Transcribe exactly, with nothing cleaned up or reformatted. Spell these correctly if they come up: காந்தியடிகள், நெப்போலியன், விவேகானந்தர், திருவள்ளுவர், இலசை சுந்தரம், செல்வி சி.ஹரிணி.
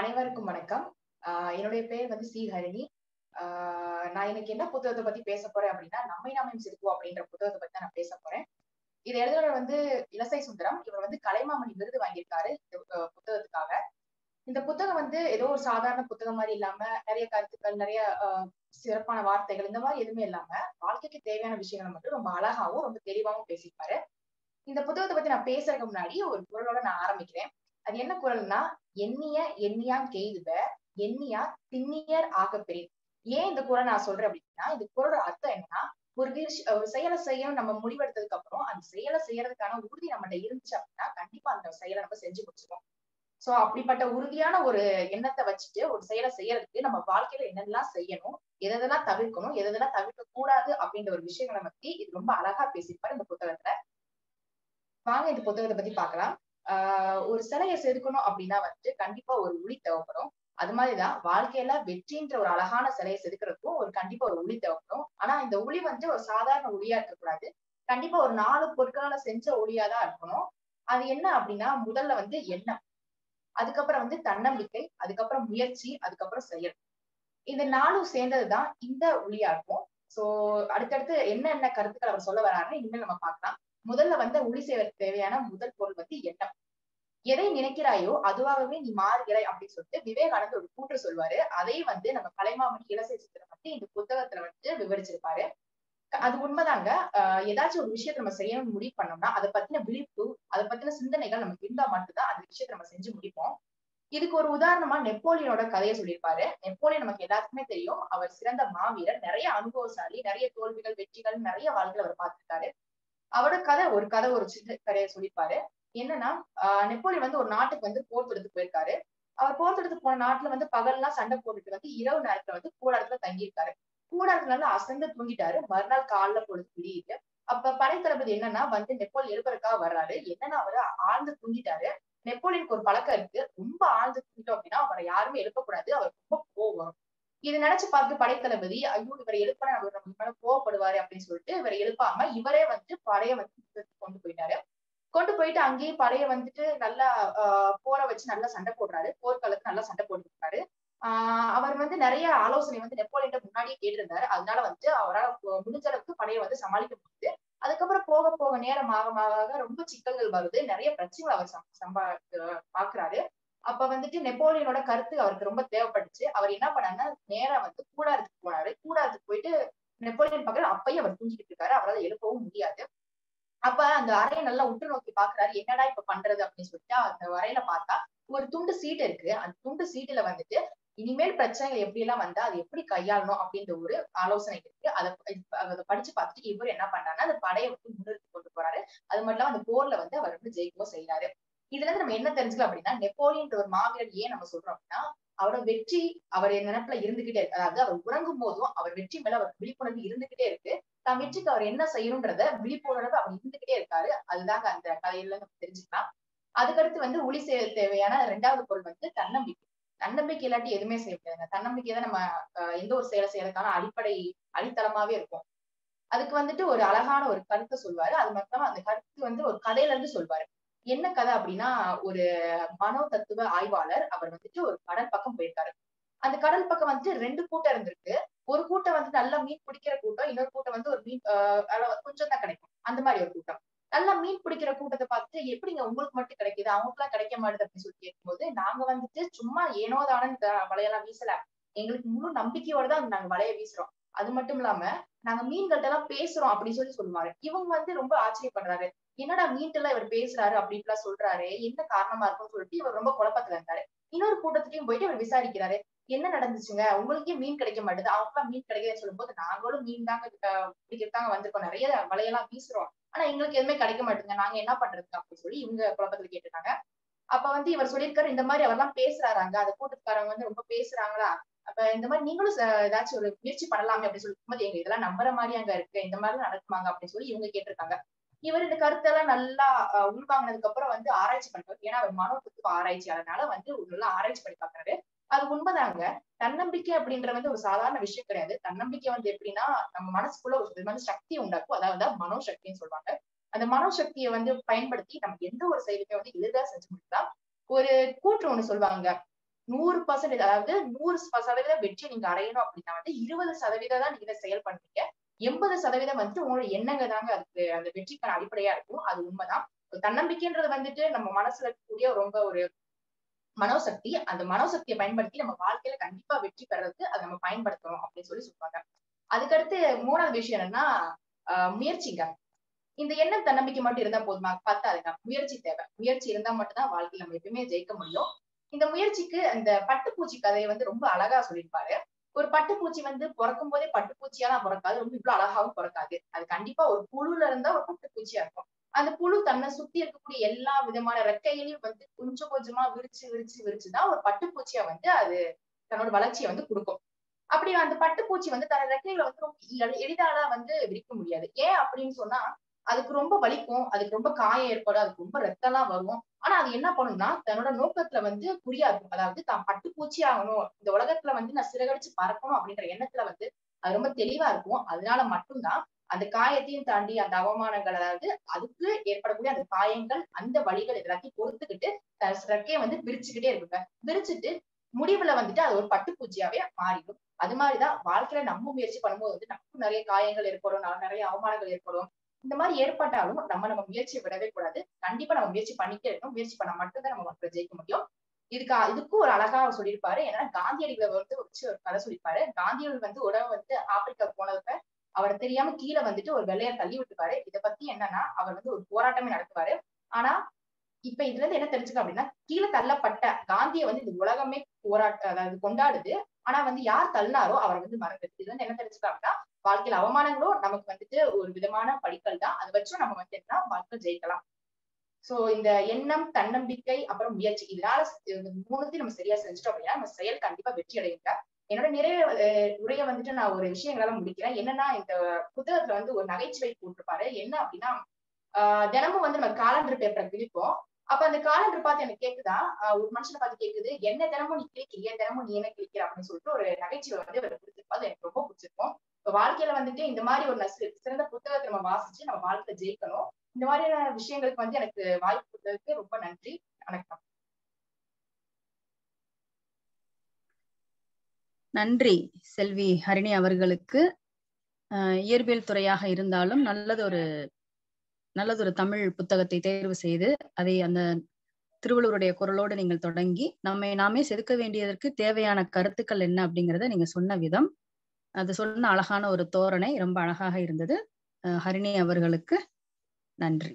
அனைவருக்கும் வணக்கம். ஆஹ் என்னுடைய பேர் வந்து சி ஹரிணி. ஆஹ் நான் இன்னைக்கு என்ன புத்தகத்தை பத்தி பேச போறேன் அப்படின்னா, நம்மை நாமே சிரிப்போம் அப்படின்ற புத்தகத்தை பத்தி தான் நான் பேச போறேன். இது எழுதுறவர் வந்து இலசை சுந்தரம். இவர் வந்து கலைமாமணி விருது வாங்கியிருக்காரு இந்த புத்தகத்துக்காக. இந்த புத்தகம் வந்து ஏதோ ஒரு சாதாரண புத்தகம் மாதிரி இல்லாம, நிறைய கருத்துக்கள், நிறைய சிறப்பான வார்த்தைகள், இந்த மாதிரி எதுவுமே இல்லாம வாழ்க்கைக்கு தேவையான விஷயங்களை மட்டும் ரொம்ப அழகாவும் ரொம்ப தெளிவாகவும் பேசியிருப்பாரு. இந்த புத்தகத்தை பத்தி நான் பேசுறதுக்கு முன்னாடி ஒரு குரலோட நான் ஆரம்பிக்கிறேன். அது என்ன குரல்னா, எண்ணிய எண்ணியான் கெய்துவ எண்ணியா திண்ணியர் ஆகப்பெரிய. ஏன் இந்த குரல் நான் சொல்றேன் அப்படின்னா, இந்த குரலோட அர்த்தம் என்னன்னா, ஒரு ஒரு செயலை செய்யணும். நம்ம முடிவெடுத்ததுக்கு அப்புறம் அந்த செயலை செய்யறதுக்கான உறுதி நம்மகிட்ட இருந்துச்சு அப்படின்னா கண்டிப்பா அந்த செயலை நம்ம செஞ்சு முடிச்சிருவோம். சோ அப்படிப்பட்ட உறுதியான ஒரு எண்ணத்தை வச்சுட்டு ஒரு செயலை செய்யறதுக்கு நம்ம வாழ்க்கையில என்னெல்லாம் செய்யணும், எதெல்லாம் தவிர்க்கணும், எதெல்லாம் தவிர்க்க கூடாது அப்படின்ற ஒரு விஷயங்களை பத்தி இது ரொம்ப அழகா பேசியிருப்பாரு இந்த புத்தகத்துல. வாங்க இந்த புத்தகத்தை பத்தி பாக்கலாம். ஆஹ் ஒரு சிலையை செதுக்கணும் அப்படின்னா வந்துட்டு கண்டிப்பா ஒரு உளி தேவைப்படும். அது மாதிரிதான் வாழ்க்கையில வெற்றின்ற ஒரு அழகான சிலையை செதுக்கிறதுக்கும் ஒரு கண்டிப்பா ஒரு உளி தேவைப்படும். ஆனா இந்த உளி வந்து ஒரு சாதாரண ஒளியா இருக்கக்கூடாது, கண்டிப்பா ஒரு நாலு பொருட்களால செஞ்ச ஒளியாதான் இருக்கணும். அது என்ன அப்படின்னா, முதல்ல வந்து எண்ணம், அதுக்கப்புறம் வந்து தன்னம்பிக்கை, அதுக்கப்புறம் முயற்சி, அதுக்கப்புறம் செயல். இந்த நாளும் சேர்ந்ததுதான் இந்த ஒளியா இருக்கும். சோ அடுத்தடுத்து என்னென்ன கருத்துக்கள் அவர் சொல்ல வராருன்னு இனிமேல் நம்ம பார்க்கலாம். முதல்ல வந்து ஒளி செய்வதற்கு தேவையான முதல் பொருள் வந்து எண்ணம். எதை நினைக்கிறாயோ அதுவாகவே நீ மாறுகிறாய் அப்படின்னு சொல்லிட்டு விவேகானந்தர் ஒரு கூற்று சொல்வாரு. அதை வந்து நம்ம கலைமாமணி இலசை சுந்தரம் வந்து இந்த புத்தகத்துல வந்து விவரிச்சிருப்பாரு. அது உண்மைதாங்க. அஹ் ஏதாச்சும் ஒரு விஷயத்த நம்ம செய்யணும்னு முடிவு பண்ணோம்னா அதை பத்தின விழிப்பு, அதை பத்தின சிந்தனைகள் நமக்கு இருந்தா மட்டும்தான் அந்த விஷயத்த நம்ம செஞ்சு முடிப்போம். இதுக்கு ஒரு உதாரணமா நெப்போலியனோட கதையை சொல்லியிருப்பாரு. நெப்போலியன் நமக்கு எல்லாருக்குமே தெரியும், அவர் சிறந்த மாவீரர், நிறைய அனுபவசாலி, நிறைய தோல்விகள் வெற்றிகள் நிறைய வாழ்க்கையில அவர் பார்த்திருக்காரு. அவரோட கதை ஒரு கதை ஒரு சின்ன கதையை சொல்லியிருப்பாரு. என்னன்னா, ஆஹ் நெப்போலியன் வந்து ஒரு நாட்டுக்கு வந்து போர் தொடுத்து போயிருக்காரு. அவர் போர் தொடுத்து போன நாட்டுல வந்து பகல்லாம் சண்டை போட்டுட்டு வந்து இரவு நேரத்துல வந்து கூடாரத்துல தங்கியிருக்காரு. கூடாரத்துல அசந்து தூங்கிட்டாரு. மறுநாள் காலைல பொழுது விடியிட்டு அப்ப படைத்தளபதி என்னன்னா வந்து நெப்போலியன் எழுப்பறக்காக வர்றாரு. என்னன்னா, அவரு ஆழ்ந்து தூங்கிட்டாரு. நெப்போலியனுக்கு ஒரு பழக்கம் இருக்கு, ரொம்ப ஆழ்ந்து தூங்கிட்டோம் அப்படின்னா அவரை யாருமே எழுப்பக்கூடாது, அவருக்கு ரொம்ப கோவம். இதை நினைச்சு பார்த்து படைத்தளபதி, ஐயோ இவரை எழுப்பினா அவர் நம்ம மேல கோவப்படுவாரு அப்படின்னு சொல்லிட்டு இவரை எழுப்பாம இவரே வந்து படைய வந்து கொண்டு போயிட்டாரு. கொண்டு போயிட்டு அங்கேயே படைய வந்துட்டு நல்லா ஆஹ் போரை வச்சு நல்லா சண்டை போடுறாரு. போர்க்களத்துல நல்லா சண்டை போட்டுருக்காரு. ஆஹ் அவர் வந்து நிறைய ஆலோசனை வந்து நெப்போலியன் முன்னாடியே கேட்டிருந்தாரு. அதனால வந்து அவரால் முடிஞ்ச அளவுக்கு படையை வந்து சமாளிக்க முடியுது. அதுக்கப்புறம் போக போக நேரம் ஆக ஆக ரொம்ப சிக்கல்கள் வருது, நிறைய பிரச்சனைகள் அவர் சம்பா பாக்குறாரு. அப்ப வந்துட்டு நெப்போலியனோட கருத்து அவருக்கு ரொம்ப தேவைப்பட்டுச்சு. அவர் என்ன பண்ணாருன்னா, நேரா வந்து கூடாரத்துக்கு போனாரு. கூடாரத்துக்கு போயிட்டு நெப்போலியன் பக்கம் அப்பயும் அவர் தூங்கிட்டு இருக்காரு, அவரால் எழுப்பவும் முடியாது. அப்ப அந்த அறையை நல்லா உற்று நோக்கி பாக்குறாரு, என்னடா இப்ப பண்றது அப்படின்னு சொல்லிட்டு அந்த அறையில பார்த்தா ஒரு துண்டு சீட்டு இருக்கு. அந்த துண்டு சீட்டுல வந்துட்டு இனிமேல் பிரச்சனைகள் எப்படி எல்லாம் வந்தா அது எப்படி கையாளணும் அப்படின்ற ஒரு ஆலோசனை இருக்கு. அதை அதை படிச்சு பார்த்துட்டு இவர் என்ன பண்றாருன்னா, அந்த படையை வந்து முன்னிறுத்தி கொண்டு போறாரு. அது மட்டும் இல்லாம அந்த போர்ல வந்து அவர் வந்து ஜெயிக்கவும் செய்யறாரு. இதுல இருந்து நம்ம என்ன தெரிஞ்சுக்கலாம் அப்படின்னா, நெப்போலியன் ஒரு மாவீரர் ஏன் நம்ம சொல்றோம் அப்படின்னா, அவரோட வெற்றி அவர் நினைப்புல இருந்துகிட்டே இருக்கு. அதாவது அவர் உறங்கும் போதும் அவர் வெற்றி மேல அவர் விழிப்புணர்வு இருந்துகிட்டே இருக்கு. தான் வெற்றிக்கு அவர் என்ன செய்யணும்ன்றத விழிப்புணர்வு அவர் இருந்துகிட்டே இருக்காரு. அதுதாங்க அந்த கதையில நம்ம தெரிஞ்சுக்கலாம். அதுக்கடுத்து வந்து ஒளி செய்ய தேவையான ரெண்டாவது பொருள் வந்து தன்னம்பிக்கை. தன்னம்பிக்கை இல்லாட்டி எதுவுமே செய்ய முடியாதுங்க. தன்னம்பிக்கை தான் நம்ம எந்த ஒரு செயலை செய்யறதுக்கான அடிப்படை அடித்தளமாவே இருக்கும். அதுக்கு வந்துட்டு ஒரு அழகான ஒரு கருத்தை சொல்வாரு. அது மட்டும் அந்த கருத்து வந்து ஒரு கதையில இருந்து சொல்வாரு. என்ன கதை அப்படின்னா, ஒரு மனோ தத்துவ ஆய்வாளர் அவர் வந்துட்டு ஒரு கடல் பக்கம் போயிருக்காரு. அந்த கடல் பக்கம் வந்துட்டு ரெண்டு கூட்டம் இருந்திருக்கு. ஒரு கூட்டம் வந்து நல்லா மீன் பிடிக்கிற கூட்டம், இன்னொரு கூட்டம் வந்து ஒரு மீன் கொஞ்சம் தான் கிடைக்கும் அந்த மாதிரி ஒரு கூட்டம். நல்லா மீன் பிடிக்கிற கூட்டத்தை பார்த்துட்டு, எப்படிங்க உங்களுக்கு மட்டும் கிடைக்குது அவங்களுக்குலாம் கிடைக்க மாட்டேது அப்படின்னு சொல்லி கேட்கும்போது, நாங்க வந்துட்டு சும்மா ஏனோதான வலையெல்லாம் வீசல, எங்களுக்கு முழு நம்பிக்கையோட தான் நாங்க வலைய வீசுறோம். அது மட்டும் இல்லாம நாங்க மீன்கள்ட்ட எல்லாம் பேசுறோம் அப்படின்னு சொல்லி சொல்லுவாரு. இவங்க வந்து ரொம்ப ஆச்சரியப்படுறாரு, என்னடா மீன்ட்டு எல்லாம் இவர் பேசுறாரு அப்படின்லாம் சொல்றாரு, என்ன காரணமா இருக்கும்னு சொல்லிட்டு இவர் ரொம்ப குழப்பத்துல இருந்தாரு. இன்னொரு கூட்டத்துலயும் போயிட்டு இவர் விசாரிக்கிறாரு, என்ன நடந்துச்சுங்க, உங்களுக்கே மீன் கிடைக்க மாட்டேது அவங்களுக்குலாம் மீன் கிடைக்குதுன்னு சொல்லும் போது, நாங்களும் மீன் தாங்க பிடிக்கிறதாங்க வந்திருக்கோம், நிறைய வலையெல்லாம் வீசுறோம், ஆனா எங்களுக்கு எதுவுமே கிடைக்க மாட்டேங்க, நாங்க என்ன பண்றதுங்க அப்படின்னு சொல்லி இவங்க குழப்பத்துல கேட்டுட்டாங்க. அப்ப வந்து இவர் சொல்லியிருக்காரு, இந்த மாதிரி அவர்லாம் பேசுறாங்க, அந்த கூட்டத்துக்காரங்க வந்து ரொம்ப பேசுறாங்களா, அப்ப இந்த மாதிரி நீங்களும் ஏதாச்சும் ஒரு முயற்சி பண்ணலாமே அப்படின்னு சொல்லும் போது, எங்க இதெல்லாம் நம்புற மாதிரி அங்க இருக்கு, இந்த மாதிரி நடக்குமாங்க அப்படின்னு சொல்லி இவங்க கேட்டிருக்காங்க. இவர் இந்த கருத்தெல்லாம் நல்லா உள்வாங்கினதுக்கு அப்புறம் வந்து ஆராய்ச்சி பண்ணிட்டு, ஏன்னா அவர் மனோ தத்துவ ஆராய்ச்சியாளனால வந்து நல்லா ஆராய்ச்சி பண்ணி பாக்குறாரு. அது உண்மைதாங்க. தன்னம்பிக்கை அப்படின்ற வந்து ஒரு சாதாரண விஷயம் கிடையாது. தன்னம்பிக்கை வந்து எப்படின்னா, நம்ம மனசுக்குள்ள ஒரு விதமான சக்தியை உண்டாக்கும், அதாவது மனோசக்தின்னு சொல்றாங்க. அந்த மனோசக்தியை வந்து பயன்படுத்தி நம்ம எந்த ஒரு செயலுமே வந்து எளிதா செஞ்சு முடிக்கலாம். ஒரு கூற்று ஒண்ணு சொல்லுவாங்க, நூறு பர்சன்டேஜ் அதாவது நூறு சதவீத வெற்றி நீங்க அடையணும் அப்படின்னா வந்து இருபது சதவீதம் தான் நீங்க செயல் பண்றீங்க. எண்பது சதவீதம் வந்துட்டு உங்களோட எண்ணங்க தாங்க அதுக்கு அந்த வெற்றிக்கான அடிப்படையா இருக்கும். அது உண்மைதான். தன்னம்பிக்கைன்றது வந்துட்டு நம்ம மனசுல இருக்கக்கூடிய ரொம்ப ஒரு மனோசக்தி. அந்த மனோசக்தியை பயன்படுத்தி நம்ம வாழ்க்கையில கண்டிப்பா வெற்றி பெறதுக்கு அதை நம்ம பயன்படுத்தணும் அப்படின்னு சொல்லி சொல்லுவாங்க. அதுக்கடுத்து மூணாவது விஷயம் என்னன்னா ஆஹ் முயற்சிங்க. இந்த எண்ணம் தன்னம்பிக்கை மட்டும் இருந்தா போதுமா? பத்தாதுங்க, முயற்சி தேவை. முயற்சி இருந்தா மட்டும்தான் வாழ்க்கையில நம்ம எப்பயுமே ஜெயிக்க முடியும். இந்த முயற்சிக்கு அந்த பட்டுப்பூச்சி கதையை வந்து ரொம்ப அழகா சொல்லியிருப்பாரு. ஒரு பட்டுப்பூச்சி வந்து பிறக்கும் போதே பட்டுப்பூச்சியெல்லாம் பிறக்காது, ரொம்ப இவ்வளவு அழகாவும் பிறக்காது. அது கண்டிப்பா ஒரு புழுல இருந்தா ஒரு பட்டுப்பூச்சியா இருக்கும். அந்த புழு தன்னை சுத்தி இருக்கக்கூடிய எல்லா விதமான ரெக்கையிலையும் வந்து கொஞ்சம் கொஞ்சமா விரிச்சு விரிச்சு விரிச்சுதான் ஒரு பட்டுப்பூச்சியா வந்து அது தன்னோட வளர்ச்சியை வந்து கொடுக்கும். அப்படி அந்த பட்டுப்பூச்சி வந்து தன்னோட ரெக்கைகளை வந்து ரொம்ப எளிதால வந்து விரிக்க முடியாது. ஏன் அப்படின்னு சொன்னா அதுக்கு ரொம்ப வலிக்கும், அதுக்கு ரொம்ப காயம் ஏற்படும், அதுக்கு ரொம்ப ரத்தம் எல்லாம் வரும். ஆனா அது என்ன பண்ணும்னா தன்னோட நோக்கத்துல வந்து குறியா இருக்கும். அதாவது தான் பட்டுப்பூச்சி ஆகணும், இந்த உலகத்துல வந்து நான் சிறகடிச்சு பறக்கணும் அப்படின்ற எண்ணத்துல வந்து அது ரொம்ப தெளிவா இருக்கும். அதனால மட்டும்தான் அந்த காயத்தையும் தாண்டி அந்த அவமானங்கள், அதாவது அதுக்கு ஏற்படக்கூடிய அந்த காயங்கள், அந்த வழிகள் எல்லாத்தையும் பொறுத்துக்கிட்டு ரெக்கையை வந்து விரிச்சுக்கிட்டே இருக்குங்க. விரிச்சுட்டு முடிவுல வந்துட்டு அது ஒரு பட்டுப்பூச்சியாவே மாறிடும். அது மாதிரிதான் வாழ்க்கையில நம்ம முயற்சி பண்ணும்போது வந்து நமக்கும் நிறைய காயங்கள் ஏற்படும், நிறைய அவமானங்கள் ஏற்படும். இந்த மாதிரி ஏற்பட்டாலும் நம்ம நம்ம முயற்சியை விடவே கூடாது. கண்டிப்பா நம்ம முயற்சி பண்ணிட்டே இருக்கணும். முயற்சி பண்ண மட்டும்தான் நம்ம மக்களை ஜெயிக்க முடியும். இதுக்கு இதுக்கும் ஒரு அழகா சொல்லியிருப்பாரு. ஏன்னா காந்தியடிகளை வந்து ஒரு கதை சொல்லியிருப்பாரு. காந்தியடிகள் வந்து உடனே வந்து ஆப்பிரிக்கா போனதுக்கு அவர் தெரியாம கீழே வந்துட்டு ஒரு வெள்ளையை தள்ளி விட்டுப்பாரு. இதை பத்தி என்னன்னா அவர் வந்து ஒரு போராட்டமே நடத்துவாரு. ஆனா இப்ப இதுல இருந்து என்ன தெரிஞ்சுக்க அப்படின்னா கீழே தள்ளப்பட்ட காந்தியை வந்து இந்த உலகமே போராட்ட அதாவது கொண்டாடுது. ஆனா வந்து யார் தள்ளாரோ அவர் வந்து மறந்துடுது. இதுல இருந்து என்ன தெரிஞ்சுக்க அப்படின்னா வாழ்க்கையில அவமானங்களும் நமக்கு வந்துட்டு ஒரு விதமான படிக்கல் தான். அதை வச்சும் நம்ம வந்து என்ன வாழ்க்கை ஜெயிக்கலாம். சோ இந்த எண்ணம், தன்னம்பிக்கை, அப்புறம் முயற்சி, இதனால மூணுத்தையும் நம்ம சரியா செஞ்சுட்டோம் அப்படின்னா நம்ம செயல் கண்டிப்பா வெற்றி அடையுங்க. என்னோட நிறைய உரைய வந்துட்டு நான் ஒரு விஷயங்களால முடிக்கிறேன். என்னன்னா இந்த புத்தகத்துல வந்து ஒரு நகைச்சுவை போட்டிருப்பாரு. என்ன அப்படின்னா ஆஹ் தினமும் வந்து நம்ம காலண்டர் பேப்பரை கிழிப்போம். அப்ப அந்த காலண்டர் பார்த்து எனக்கு கேக்குதா, ஒரு மனுஷனை பார்த்து கேக்குது, என்ன தினமும் நீ கிழிக்கிறிய, தினமும் நீ என்ன கிழிக்கிற அப்படின்னு சொல்லிட்டு ஒரு நகைச்சுவை வந்து அவர் கொடுத்துருப்பா. அது எனக்கு ரொம்ப பிடிச்சிருக்கும். வாழ்க்கையில வந்துட்டு இந்த மாதிரி ஒரு சிறந்த புத்தகத்தை நம்ம வாசிச்சு நம்ம வாழ்க்கையில ஜெயிக்கணும். இந்த மாதிரியான விஷயங்களுக்கு வந்து எனக்கு வாய்ப்பு கொடுத்ததுக்கு ரொம்ப நன்றி. வணக்கம். நன்றி செல்வி ஹரிணி அவர்களுக்கு. இயற்பியல் துறையாக இருந்தாலும் நல்லதொரு நல்லதொரு தமிழ் புத்தகத்தை தேர்வு செய்து அதை அந்த திருவள்ளுவருடைய குரலோடு நீங்கள் தொடங்கி நம்மை நாமே செதுக்க வேண்டியதற்கு தேவையான கருத்துக்கள் என்ன அப்படிங்கிறத நீங்க சொன்ன விதம், அது சொன்ன அழகான ஒரு தோரணை ரொம்ப அழகாக இருந்தது. ஹரிணி அவர்களுக்கு நன்றி.